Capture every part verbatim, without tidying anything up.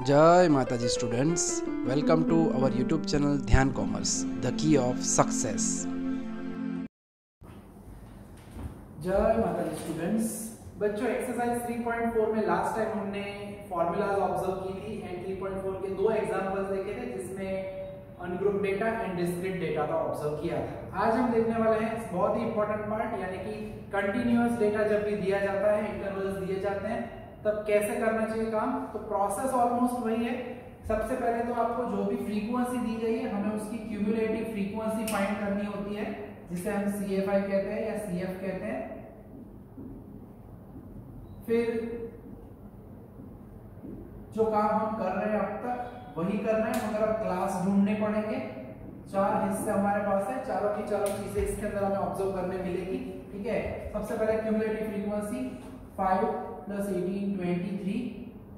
जय माता जी students, welcome to our YouTube channel Dhyan commerce, the key of success. जय माता जी स्टूडेंट्स। बच्चों, एक्सरसाइज थ्री पॉइंट फोर में लास्ट टाइम हमने फॉर्मूलाज ऑब्जर्व की थी एंड थ्री पॉइंट फोर के दो एग्जांपल्स देखे थे जिसमें ungroup data and discrete data का ऑब्जर्व किया था। आज हम देखने वाले हैं बहुत ही इंपॉर्टेंट पार्ट, यानी कि कंटीन्यूअस डेटा जब भी दिया जाता है, इंटरवल्स दिए जाते हैं, तब कैसे करना चाहिए काम। तो प्रोसेस ऑलमोस्ट वही है। सबसे पहले तो आपको जो भी फ्रीक्वेंसी दी गई है हमें उसकी क्यूम्युलेटिव फ्रीक्वेंसी फाइंड करनी होती है, जिसे हम सीएफआई कहते हैं या सीएफ कहते हैं। फिर जो काम हम कर रहे हैं अब तक वही करना है, मगर अब क्लास ढूंढने पड़ेंगे। चार हिस्से हमारे पास है, चारों की चारों चीजें इसके अंदर हमें ऑब्जर्व करने मिलेगी। ठीक है, सबसे पहले cumulative frequency five plus eighteen twenty three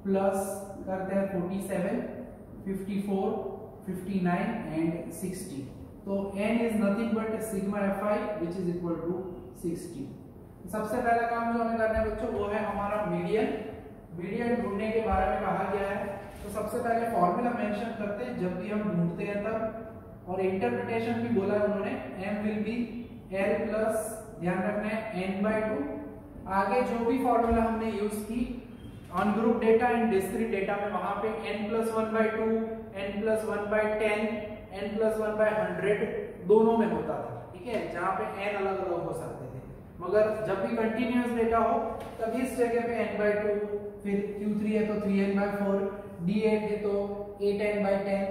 plus करते हैं forty seven, fifty four, fifty nine and sixty. तो n is nothing but sigma fi which is equal to sixty. सबसे पहला काम जो हमें करना है बच्चों वो है हमारा मीडियन। मीडियन ढूंढने के बारे में कहा गया है, तो सबसे पहले फॉर्मूला मेंशन करते हैं जब भी हम ढूंढते हैं तब, और इंटरप्रिटेशन भी बोला उन्होंने। m will be l plus ध्यान रखना है n by टू। आगे जो भी फॉर्मूला हमने यूज की ungroup data and discrete data में, वहां पे n plus one by two, N plus one by ten, N plus one by hundred दोनों में होता था। ठीक है, जहां पे n अलग अलग हो सकते थे, मगर जब भी कंटीन्यूअस डेटा हो तब इस जगह पे n बाई टू, फिर क्यू थ्री है तो three N by four, D eight है तो eight N by ten,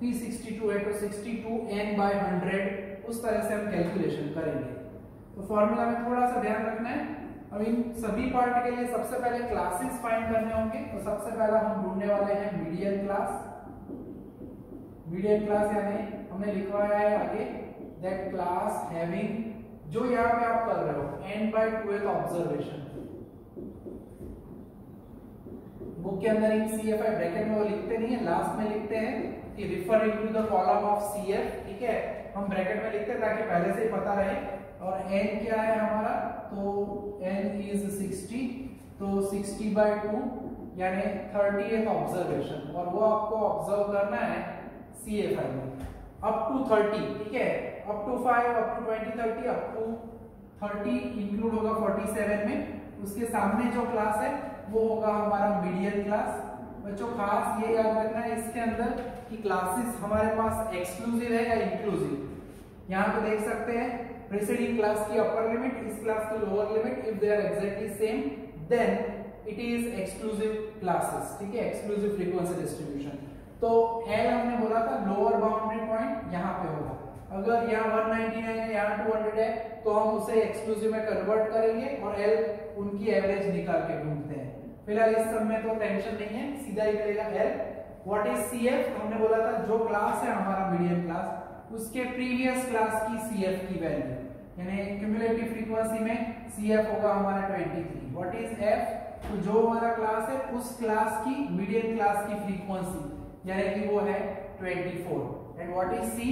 P sixty two है तो sixty two N by hundred. उस तरह से हम कैलकुलेशन करेंगे। तो फॉर्मूला में थोड़ा सा ध्यान रखना है। अब इन सभी पार्ट के लिए सबसे पहले क्लासेस फाइंड करने होंगे, तो सबसे पहला हम ढूंढने वाले हैं मीडियन क्लास। मीडियन क्लास यानी हमने लिखवाया है आगे दैट क्लास हैविंग, जो यहाँ पे आप कर रहे हो N by twelfth observation. Book के अंदर इन सीएफआई ब्रैकेट में वो लिखते नहीं है, लास्ट में लिखते हैं कि referring to the column of CF. ठीक है, हम ब्रैकेट में लिखते हैं ताकि पहले से ही पता रहे। और एन क्या है हमारा, तो एन इज सिक्सटी, तो सिक्सटी बाई टू यानी थर्टीएथ ऑब्जर्वेशन, और वो आपको ऑब्जर्व करना है सीएफआई में अप टू थर्टी। ठीक है, up to five, up to twenty, thirty, up to thirty include होगा फोर्टी सेवन में। उसके सामने जो क्लास है वो होगा हमारा मीडियन क्लास। बच्चों, खास ये याद रखना है इसके अंदर कि क्लासेस हमारे पास एक्सक्लूसिव है या इंक्लूसिव। यहाँ पे देख सकते हैं प्रीसीडिंग क्लास की अपर लिमिट, इस क्लास की lower limit, if they are exactly same then it is exclusive classes. ठीक है, एक्सक्लूसिव फ्रीक्वेंसी डिस्ट्रीब्यूशन। तो एल हमने बोला था लोअर बाउंड्री पॉइंट यहाँ पे होगा। अगर यहाँ वन नाइंटी नाइन है, यहाँ टू हंड्रेड है, तो हम उसे एक्सक्लूसिव में कन्वर्ट करेंगे और एल उनकी एवरेज निकाल के ढूंढते हैं। फिलहाल इस सब में तो टेंशन नहीं है, सीधा ही मिलेगा एल। व्हाट इज सीएफ, हमने बोला था जो क्लास है हमारा मीडियन क्लास उसके प्रीवियस क्लास की सीएफ की वैल्यू, यानी क्यूम्युलेटिव फ्रीक्वेंसी में सीएफ होगा हमारा twenty three. What is F, तो जो हमारा क्लास है उस क्लास की मीडियन क्लास की फ्रीक्वेंसी, यानी कि वो है twenty four. And what is C,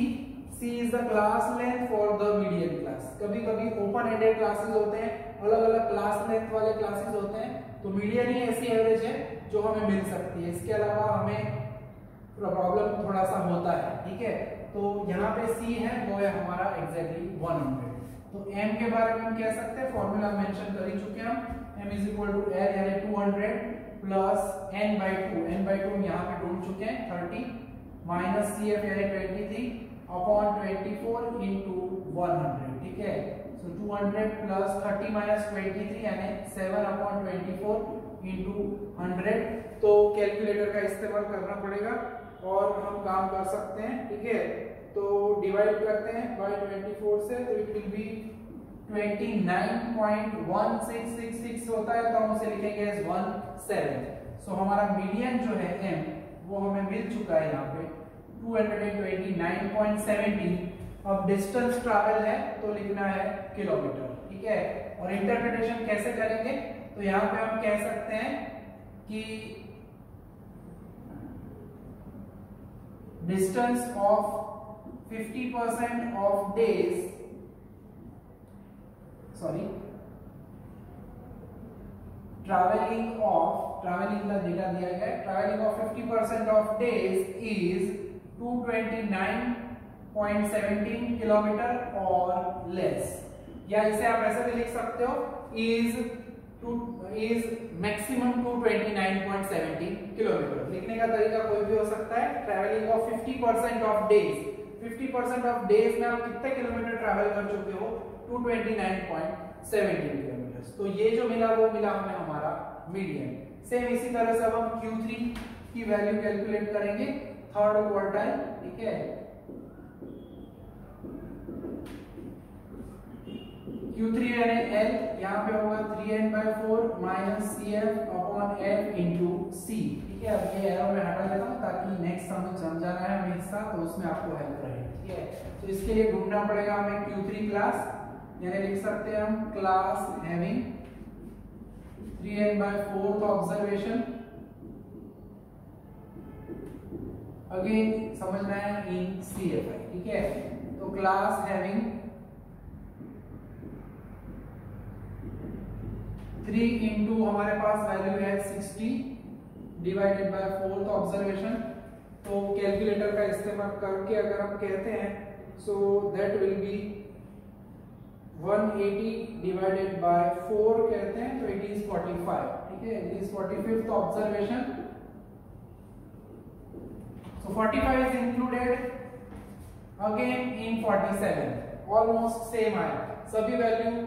C is the class length for the median class. कभी कभी ओपन एंडेड क्लासेस होते हैं, अलग अलग क्लास लेंथ वाले क्लासेस होते हैं, तो मीडियन ही ऐसी एवरेज है जो हमें मिल सकती है। इसके अलावा हमें प्रॉब्लम थोड़ा सा होता है। ठीक है, तो यहाँ पे सी है वो है हमारा एग्जैक्टली वन हंड्रेड। तो m के बारे में हम कह सकते हैं, फॉर्मूला मेंशन कर ही चुके हम, m is equal to l यानी two hundred plus n by two, n by two हम यहाँ पे ढूंढ चुके हैं थर्टी, माइनस cf यानी twenty three upon twenty four into one hundred. ठीक है, so two hundred plus thirty minus twenty three यानी seven upon twenty four into hundred. तो कैलकुलेटर का इस्तेमाल करना पड़ेगा और हम काम कर सकते हैं। ठीक है, तो डिवाइड करते हैं बाय ट्वेंटी फोर से, तो it will be twenty nine point one six six six होता है, तो हम उसे लिखेंगे एज वन सेवन। सो हमारा मीडियन जो है m वो हमें मिल चुका है यहाँ पे two twenty nine point one seven. अब डिस्टेंस ट्रैवल है तो लिखना है किलोमीटर। ठीक है, और इंटरप्रिटेशन कैसे करेंगे, तो यहाँ पे हम कह सकते हैं कि distance of fifty percent of days, sorry, traveling of travelling का डेटा दिया गया है। Travelling of fifty percent of days is two two nine point one seven kilometre और लेस, या इसे आप ऐसे भी लिख सकते हो is is maximum two two nine point one seven kilometre. लिखने का तरीका कोई भी हो सकता है। Travelling of fifty percent of days, fifty percent of days में आप कितने किलोमीटर ट्रैवल कर चुके हो, to two nine point one seven kilometre. तो ये जो मिला वो मिला हमें हमारा मीडियन। सेम इसी तरह से अब हम क्यू थ्री की वैल्यू कैलकुलेट करेंगे, थर्ड क्वार्टाइल, ठीक है। क्यू थ्री यानी L, यहाँ पे होगा three N by four minus C F upon F into C, ठीक है। अब ये एरो में हटा लेता हूँ ताकि नेक्स्ट सम समझा रहा है हमें हिस्सा, तो उसमें आपको हेल्प रहे, ठीक है। तो इसके लिए ढूंढना पड़ेगा हमें क्यू थ्री क्लास, यानी लिख सकते हैं हम class having three N by four का ऑब्जर्वेशन। अगेन समझना है इन सी एफ आई, ठीक है। तो क्लास हैविंग थ्री इंटू हमारे पास वैल्यू है सिक्सटी डिवाइडेड बाय फोर का ऑब्जर्वेशन। तो कैलकुलेटर का इस्तेमाल करके अगर हम कहते हैं so that will be one eighty divided by four कहते हैं तो इट इज फोर्टी फाइव, ठीक है। It is forty five observation, so forty five is included again in forty seven. Almost same आया, सभी value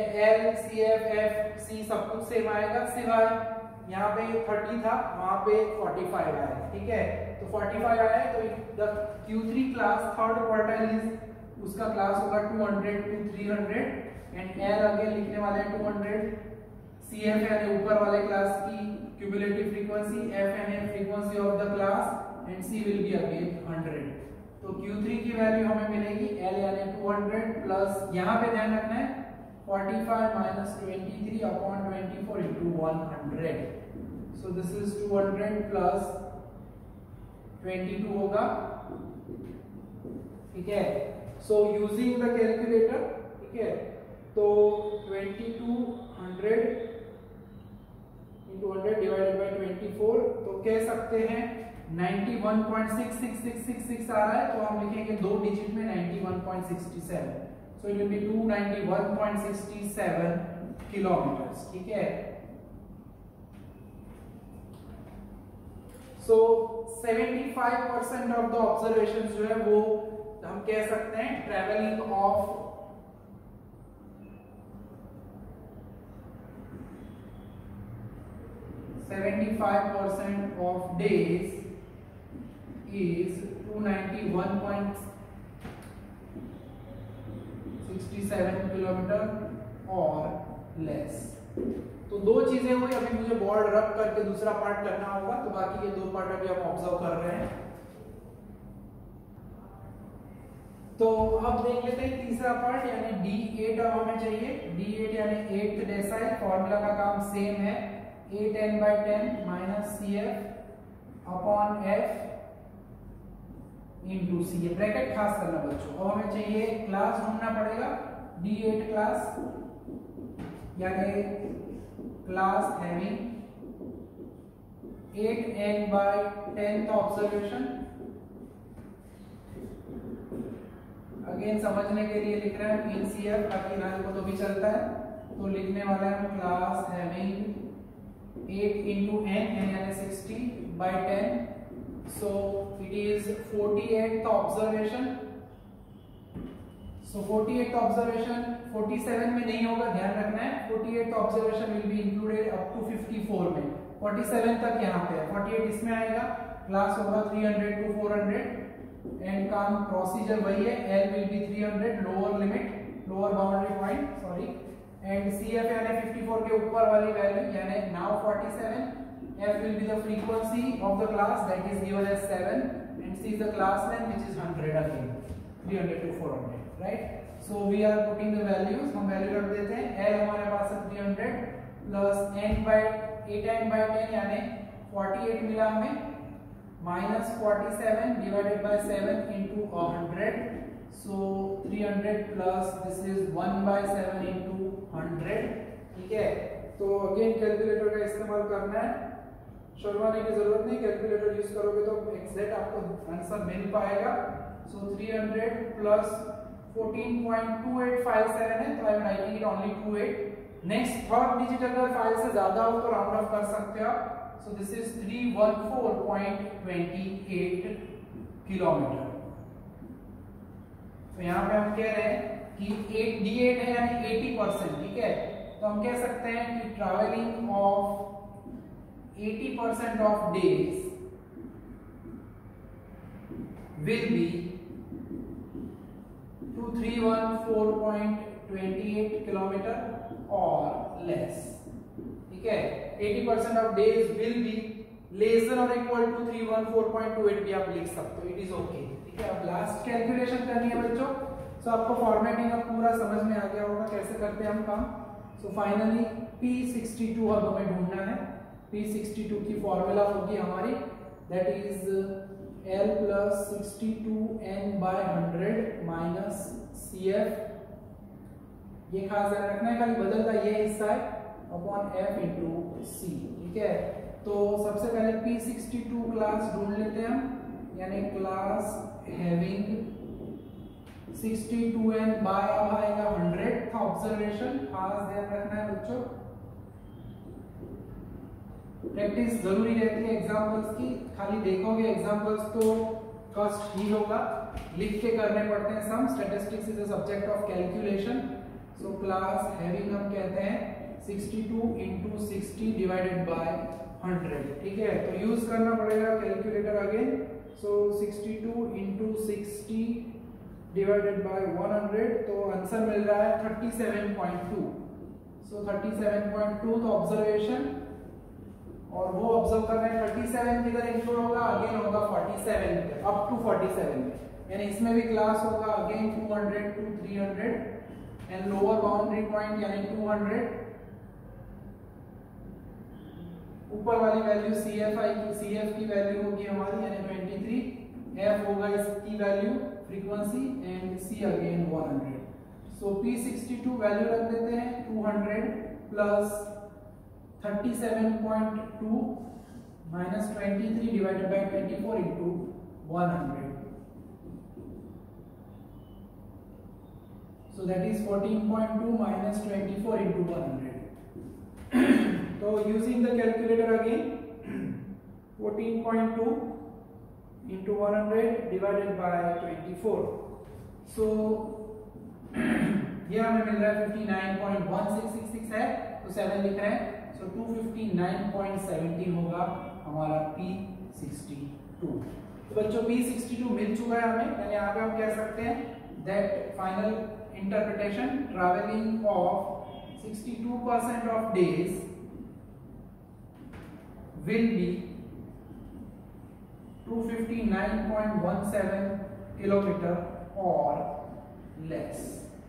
L, C, F, F, C सब कुछ same आएगा, सिवाय यहाँ पे थर्टी था वहाँ पे फोर्टी फाइव आया, ठीक है। तो फोर्टी फाइव आया तो the Q three class third quartile is उसका क्लास होगा two hundred to three hundred and L again लिखने वाले हैं टू हंड्रेड, C F यानी ऊपर वाले क्लास की क्यूम्युलेटिव फ्रीक्वेंसी, F यानी frequency of the class and C will be again hundred. तो क्यू थ्री की वैल्यू हमें मिलेगी L यानी टू हंड्रेड प्लस, यहाँ पे ध्यान रखना है forty five minus twenty-three upon twenty-four into one hundred. So this is two hundred plus twenty-two होगा, ठीक है। So using the calculator, ठीक है। तो twenty-two hundred into one hundred divided by twenty-four, तो कह सकते हैं ninety one point six six six six six आ रहा है, तो हम लिखेंगे दो डिजिट में ninety one point six seven. So it will be two ninety one point six seven kilometres, ठीक है। So seventy five percent of the observations जो है वो हम कह सकते हैं travelling of seventy five percent of days is two ninety one point six seven kilometre और लेस। तो दो चीजें हुई, अभी मुझे बोर्ड रख करके दूसरा पार्ट करना होगा, तो बाकी ये दो पार्ट अभी हम ऑब्जर्व कर रहे हैं। तो अब देख लेते हैं तीसरा पार्ट, यानी डी एट अब हमें चाहिए। डी एट यानी एट डेसिमल, फॉर्मूला का काम सेम है, eight N by ten minus C F upon F into C. ये ब्रैकेट खास करना बच्चों, और हमें चाहिए क्लास ढूंढना पड़ेगा डी एट क्लास, यानी class having eight N by ten का ऑब्जर्वेशन। अगेन समझने के लिए लिख रहे हैं इन सी एफ, ताकि नाम को तो भी चलता है। तो लिखने वाला है class having eight into N यानी sixty by ten, so it is forty-eighth observation, so forty-eighth observation forty-seven में नहीं होगा, ध्यान रखना है। forty-eighth observation will be included up to fifty-four में, forty-seven तक यहाँ पे है, forty-eight इसमें आएगा, class होगा three hundred to four hundred and काम procedure वही है, L will be three hundred lower limit lower boundary point sorry and C F यानी fifty-four के ऊपर वाली value यानी now forty-seven, F will be the frequency of the class that is given as seven and C is the class length which is one hundred again three hundred to four hundred, right? So we are putting the values, हम value रख देते हैं। L हमारे पास है three hundred plus n by eight n by ten यानी forty-eight मिला हमें minus forty-seven divided by seven into one hundred, so three hundred plus this is one by seven into one hundred, ठीक है। तो again calculator का इस्तेमाल करना है, शोधवाने की जरूरत नहीं, कैलकुलेटर यूज करोगे तो एग्जैक्ट आपको आंसर मिल पाएगा। So three hundred plus fourteen point two eight five seven है, तो I am writing it only twenty eight. Next third digit अगर फाइव से ज्यादा हो तो राउंड ऑफ कर सकते हो। So this is three hundred fourteen point two eight kilometre. तो यहाँ पे हम कह रहे हैं कि एक डी एट है यानी अस्सी परसेंट, ठीक है। तो हम कह सकते हैं कि ट्रैवलिंग ऑफ अस्सी percent of days will be two three one four point two eight kilometre और लेस, ठीक है। अस्सी percent of days will be less than और equal to three hundred fourteen point two eight भी आप लिख सकते हो, इट इज ओके। अब लास्ट कैलकुलेशन करनी है बच्चों। सो so, आपको फॉर्मेटिंग अब पूरा समझ में आ गया होगा कैसे करते हैं हम काम। So finally P sixty two अब हमें ढूंढना है। पी सिक्स्टी टू की फॉर्मूला होगी हमारी that is L plus sixty two N by hundred minus C F, ये खास ध्यान रखना है, खाली बदलता ये हिस्सा है, अपॉन एफ इंटू सी, ठीक है। तो सबसे पहले पी सिक्स्टी टू क्लास ढूंढ लेते हैं, यानी class having sixty two N by आएगा हंड्रेड था ऑब्जर्वेशन, खास ध्यान रखना है बच्चों। प्रैक्टिस जरूरी रहती है एग्जाम्पल्स की, खाली देखोगे एग्जाम्पल्स तो कष्ट ही होगा, लिख के करने पड़ते हैं। Some statistics is a subject of calculation. So class having हम कहते हैं sixty two into sixty divided by hundred, ठीक है। तो यूज करना पड़ेगा calculator again. So sixty two into sixty divided by hundred, तो आंसर मिल रहा है thirty seven point two. So thirty seven point two तो ऑब्जर्वेशन, और वो ऑब्जर्व कर रहे हैं थर्टी सेवन किधर इंक्लूड होगा, अगेन होगा forty seven up to forty seven में, यानी इसमें भी क्लास होगा again two hundred to three hundred and lower boundary point यानी टू हंड्रेड। ऊपर वाली वैल्यू सीएफआई की, सीएफ की वैल्यू होगी हमारी यानी ट्वेंटी थ्री, एफ होगा इसकी value frequency and C again hundred. So P sixty two value रख देते हैं two hundred plus thirty seven point two minus twenty three divided by twenty four into hundred. So that is fourteen point two minus twenty four into hundred. तो using the calculator again fourteen point two into hundred divided by twenty four, so ये हमें मिल रहा है fifty nine point one six six six है, तो seven लिख रहे हैं, so two fifty nine point one seven होगा हमारा पी सिक्स्टी टू। तो बच्चों पी सिक्स्टी टू मिल चुका है हमें, यानी यहाँ पे हम कह सकते हैं that final interpretation traveling of sixty two percent of days will be two fifty nine point one seven kilometre और लेस,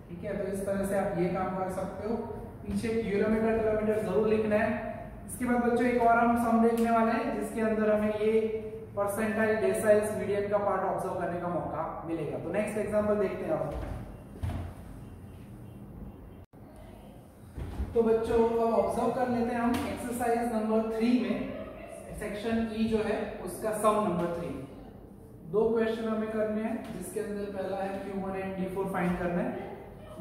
ठीक है। तो इस तरह से आप ये काम कर सकते हो। पीछे यूरोमीटर किलोमीटर जरूर लिखना है। इसके बाद बच्चों एक और हम सम देखने वाले हैं जिसके अंदर हमें ये परसेंटाइल डेसाइल मीडियन का पार्ट ऑब्जर्व करने का मौका मिलेगा। तो नेक्स्ट एग्जांपल देखते हैं आप। तो बच्चों ऑब्जर्व कर लेते हैं हम एक्सरसाइज नंबर थ्री में सेक्शन ई e जो है उसका सम नंबर थ्री। दो क्वेश्चन हमें करने हैं जिसके अंदर पहला है Q one and D four find करना है।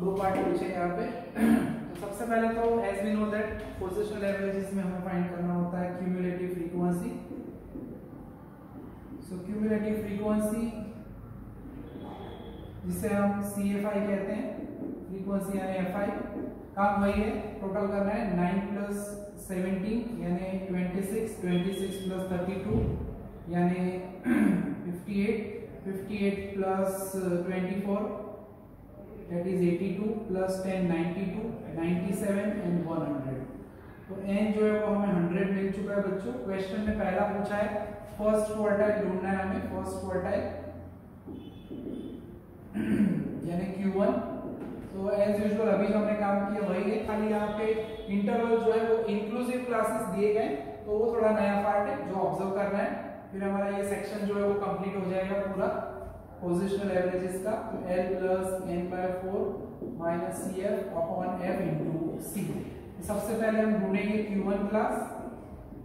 दो पार्ट पूछे यहाँ पे। तो सबसे पहले तो as we know that positional averages में हमें फाइंड करना होता है cumulative frequency. So cumulative frequency जिसे हम सीएफआई कहते हैं, फ्रीक्वेंसी यानी एफआई, काम वही है, टोटल करना है नाइन प्लस सेवनटीन यानी twenty six, twenty six plus thirty two यानी fifty eight, fifty eight plus twenty four that is eighty two plus ten ninety two, ninety seven and hundred. तो N जो है वो हमें hundred मिल चुका है बच्चों। क्वेश्चन में पहला पूछा है फर्स्ट क्वार्टाइल ढूंढना है हमें, फर्स्ट क्वार्टाइल यानी क्यू वन। तो एज यूजुअल अभी जो हमने काम किया वही है, खाली यहाँ पे इंटरवल जो है वो इंक्लूसिव क्लासेस दिए गए, तो वो थोड़ा नया पार्ट है जो ऑब्जर्व करना है। फिर हमारा ये सेक्शन जो है वो कंप्लीट हो जाएगा पूरा पोजिशनल एवरेजेस का। तो L plus N by four minus C F upon F into C. सबसे पहले हम ढूंढेंगे क्यू वन क्लास।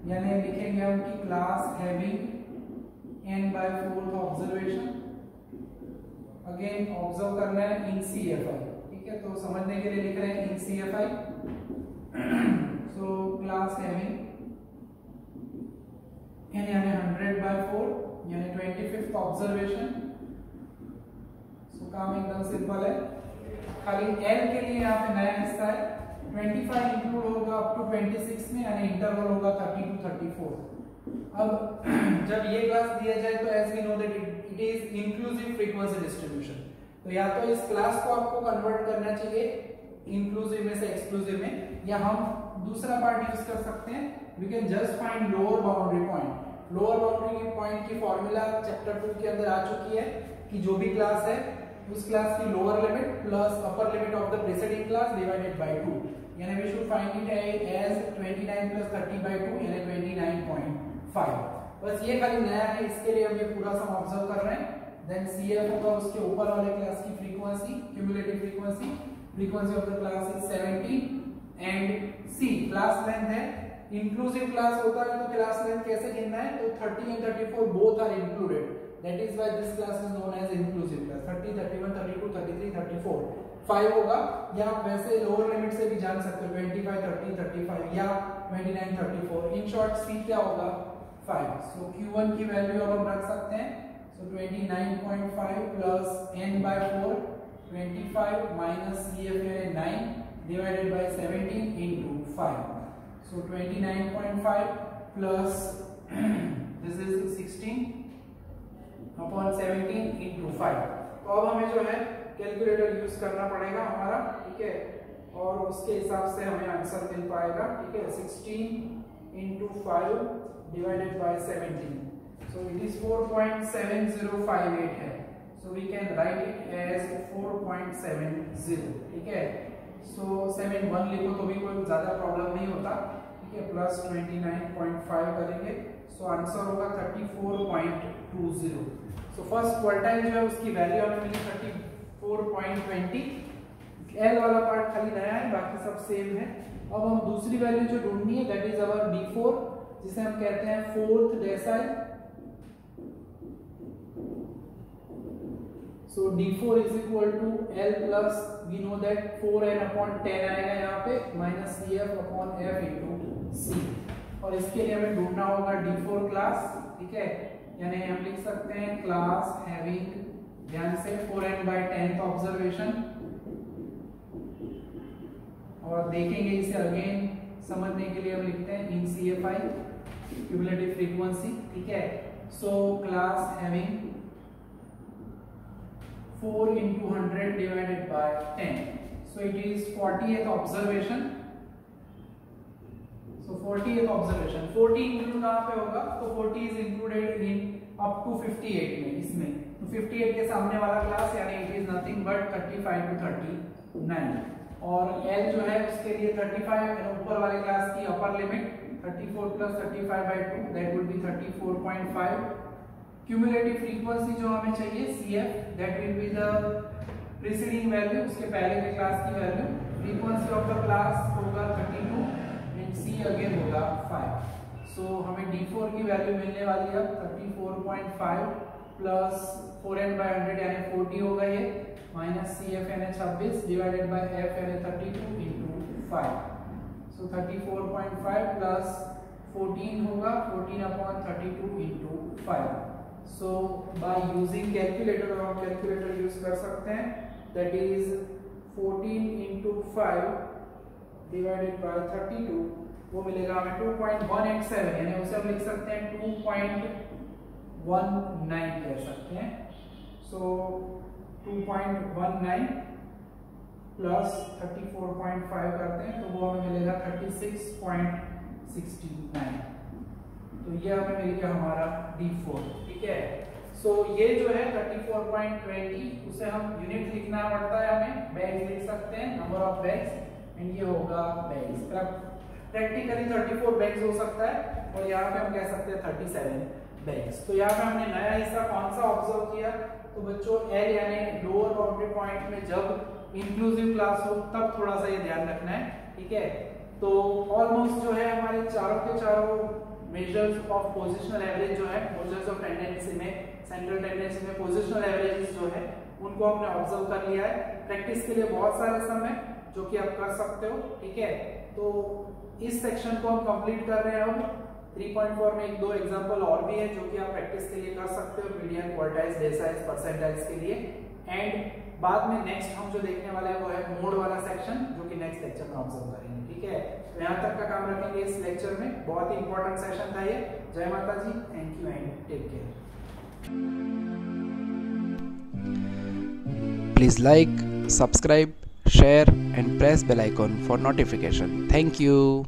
यानी लिखेंगे हम कि class having N by fourth observation, again observe करना है इन सीएफआई, ठीक है, तो समझने के लिए लिख रहे हैं इन CFI. So class having N यानी हंड्रेड बाय फोर यानी ट्वेंटी फिफ्थ ऑब्जर्वेशन। सो काम एकदम सिंपल है, खाली एल के लिए यहाँ पे नया हिस्सा है, पच्चीस इंक्लूड होगा अप टू छब्बीस में, यानी इंटरवल होगा थर्टी टू थर्टी फोर। अब जब ये क्लास दिया जाए तो as we know that it is inclusive frequency distribution, तो या तो इस क्लास को आपको कन्वर्ट करना चाहिए इंक्लूसिव में से एक्सक्लूसिव में, या हम दूसरा पार्ट यूज कर सकते हैं, we can just find lower boundary point. Lower boundary point की फॉर्मूला चैप्टर टू के अंदर आ चुकी है कि जो भी क्लास है उस क्लास की lower limit plus upper limit of the preceding class divided by two, यानी we should find it as twenty nine plus thirty by two यानी ट्वेंटी नाइन पॉइंट फाइव। बस ये खाली नया है, इसके लिए हम ये पूरा सम ऑब्जर्व कर रहे हैं। देन सीएफ होगा उसके ऊपर वाले क्लास की frequency, cumulative frequency, frequency of the class is seventy and C class length है। इंक्लूसिव क्लास होता है तो क्लास लेंथ कैसे गिनना है, तो thirty and thirty four both are included, that is why this class is known as inclusive class। Thirty, thirty one, thirty two, thirty three, thirty four, five होगा, या आप वैसे लोअर लिमिट से भी जान सकते हो twenty five, thirty, thirty five या twenty nine, thirty four. In short c क्या होगा five. So so, Q one की वैल्यू अब हम रख सकते हैं, so so, twenty nine point five plus n by four twenty five minus cf यानी nine divided by seventeen into five. So twenty nine point five plus this is sixteen upon seventeen into five. तो अब हमें जो है calculator use करना पड़ेगा हमारा, ठीक है, और उसके हिसाब से हमें आंसर मिल पाएगा, ठीक है। Sixteen into five divided by seventeen, so it is four point seven zero five eight है, so we can write it as four point seven zero, ठीक है। सो सेवन वन लिखो तो भी कोई ज़्यादा प्रॉब्लम नहीं होता, ठीक है, plus twenty nine point five करेंगे, सो so, आंसर होगा thirty four point two zero. So first quartile जो है उसकी वैल्यू हमें मिली thirty four point two zero. L वाला पार्ट खाली नया है, बाकी सब सेम है। अब हम दूसरी वैल्यू जो ढूंढनी है that is our D four, जिसे हम कहते हैं fourth decile. So D four is equal to L plus we know that four N upon ten आएगा यहाँ पे minus CF upon F into C, और इसके लिए हमें ढूंढना होगा डी फोर क्लास, ठीक है, यानी हम लिख सकते हैं क्लास हैविंग ध्यान से four N by ten observation. और देखेंगे इसे अगेन समझने के लिए हम लिखते हैं इन सीएफआई क्यूम्युलेटिव फ्रीक्वेंसी, ठीक है। So class having four into hundred divided by ten, so it is fortieth observation. तो फोर्टीएथ ऑब्जर्वेशन, फोर्टी इंक्लूड कहां पे होगा, तो forty is included in up to fifty eight में, इसमें तो फिफ्टी एट के सामने वाला क्लास यानी it is nothing but thirty five to thirty nine. और एल जो है उसके लिए थर्टी फाइव ऊपर वाले क्लास की upper limit thirty four plus thirty five by two that would be thirty four point five. Cumulative frequency जो हमें चाहिए CF that will be the preceding value, उसके पहले के क्लास की value. Frequency of the class होगा thirty two, C again होगा five. So so, हमें डी फोर की वैल्यू मिलने वाली है thirty four point five plus four N by hundred यानी फोर्टी होगा ये, माइनस सी एफ यानी छब्बीस डिवाइडेड बाय एफ यानी thirty two into five. So thirty four point five plus fourteen होगा, fourteen upon thirty two into five. So by using calculator, हम calculator use कर सकते हैं, that is fourteen into five divided by thirty two, वो मिलेगा हमें two point one eight seven यानी उसे हम लिख सकते हैं टू पॉइंट वन नाइन कह सकते हैं। So two point one nine plus thirty four point five करते हैं तो वो हमें मिलेगा thirty six point six nine. तो ये हमें मिल गया हमारा डी फोर, ठीक है। सो so, ये जो है thirty four point two zero, उसे हम यूनिट लिखना पड़ता है हमें, बैग्स लिख सकते हैं, नंबर ऑफ बैग्स, एंड ये होगा bags. Practically thirty four bags हो सकता है और यहाँ पे हम कह सकते हैं थर्टी सेवन बैग्स। तो यहाँ पे हमने नया हिस्सा कौन सा ऑब्जर्व किया, तो बच्चों एल यानी लोअर बाउंड्री पॉइंट में जब इंक्लूसिव क्लास हो तब थोड़ा सा ये ध्यान रखना है, ठीक है। तो ऑलमोस्ट जो है हमारे चारों के चारों मेजर्स ऑफ पोजिशनल एवरेज जो है, मेजर्स ऑफ टेंडेंसी में, सेंट्रल टेंडेंसी में पोजिशनल एवरेजेस जो है उनको हमने ऑब्जर्व कर लिया है। प्रैक्टिस के लिए बहुत सारे समय जो कि आप कर सकते हो, ठीक है। तो इस सेक्शन को हम कंप्लीट कर रहे हैं। अब थ्री पॉइंट फोर में एक दो एग्जांपल और भी है जो कि आप प्रैक्टिस के लिए कर सकते हो, मीडियन, क्वार्टाइल्स, डेसाइल्स, परसेंटाइल्स के लिए। एंड बाद में नेक्स्ट हम जो देखने वाला है वो है मोड वाला सेक्शन, जो कि नेक्स्ट लेक्चर में ऑब्जर्व करेंगे, ठीक है। तो यहाँ तक का काम रखेंगे इस लेक्चर में। बहुत ही इंपॉर्टेंट सेशन था ये। जय माता Thank you and take care. Please like, subscribe, share and press bell icon for notification. Thank you.